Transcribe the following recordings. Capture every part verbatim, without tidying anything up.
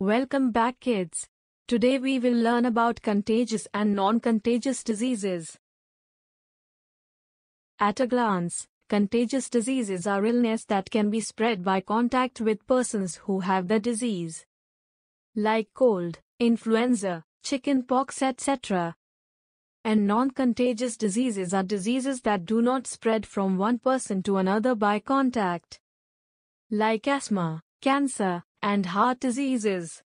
Welcome back, kids. Today we will learn about contagious and non-contagious diseases. At a glance, contagious diseases are illnesses that can be spread by contact with persons who have the disease, like cold, influenza, chickenpox, et cetera. And non-contagious diseases are diseases that do not spread from one person to another by contact, like asthma, cancer, and heart diseases.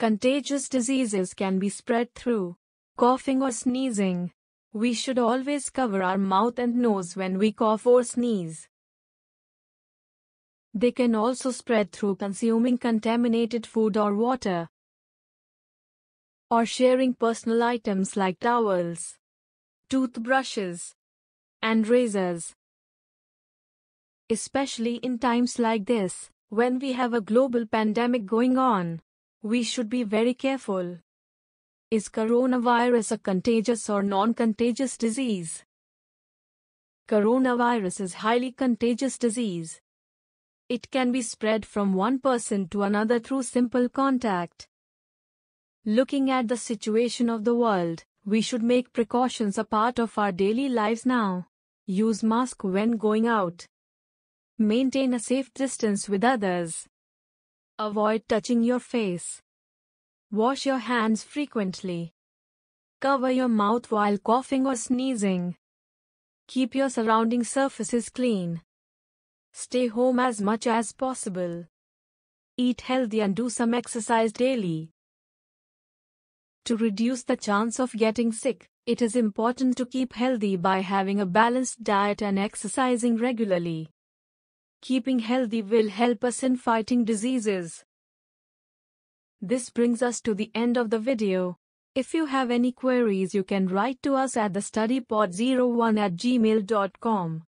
Contagious diseases can be spread through coughing or sneezing. We should always cover our mouth and nose when we cough or sneeze. They can also spread through consuming contaminated food or water, or sharing personal items like towels, toothbrushes, and razors. Especially in times like this, when we have a global pandemic going on, we should be very careful. Is coronavirus a contagious or non-contagious disease? Coronavirus is a highly contagious disease. It can be spread from one person to another through simple contact. Looking at the situation of the world, we should make precautions a part of our daily lives now. Use mask when going out. Maintain a safe distance with others. Avoid touching your face. Wash your hands frequently. Cover your mouth while coughing or sneezing. Keep your surrounding surfaces clean. Stay home as much as possible. Eat healthy and do some exercise daily. To reduce the chance of getting sick, it is important to keep healthy by having a balanced diet and exercising regularly. Keeping healthy will help us in fighting diseases. This brings us to the end of the video. If you have any queries, you can write to us at the studypod zero one at gmail dot com.